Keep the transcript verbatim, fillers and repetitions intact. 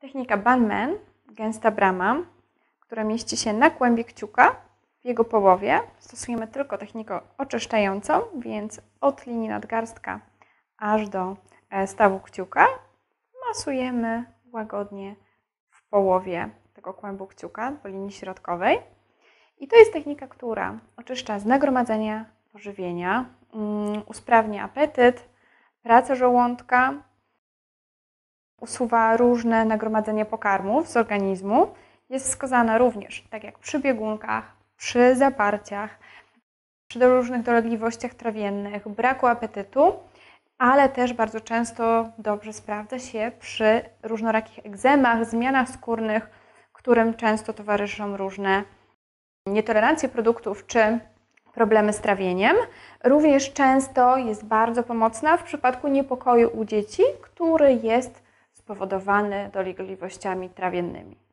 Technika Banmen, gęsta brama, która mieści się na kłębie kciuka, w jego połowie. Stosujemy tylko technikę oczyszczającą, więc od linii nadgarstka aż do stawu kciuka masujemy łagodnie w połowie tego kłębu kciuka, po linii środkowej. I to jest technika, która oczyszcza z nagromadzenia pożywienia, usprawnia apetyt, pracę żołądka, usuwa różne nagromadzenie pokarmów z organizmu. Jest wskazana również, tak jak przy biegunkach, przy zaparciach, przy różnych dolegliwościach trawiennych, braku apetytu, ale też bardzo często dobrze sprawdza się przy różnorakich egzemach, zmianach skórnych, którym często towarzyszą różne nietolerancje produktów czy problemy z trawieniem. Również często jest bardzo pomocna w przypadku niepokoju u dzieci, który jest spowodowany dolegliwościami trawiennymi.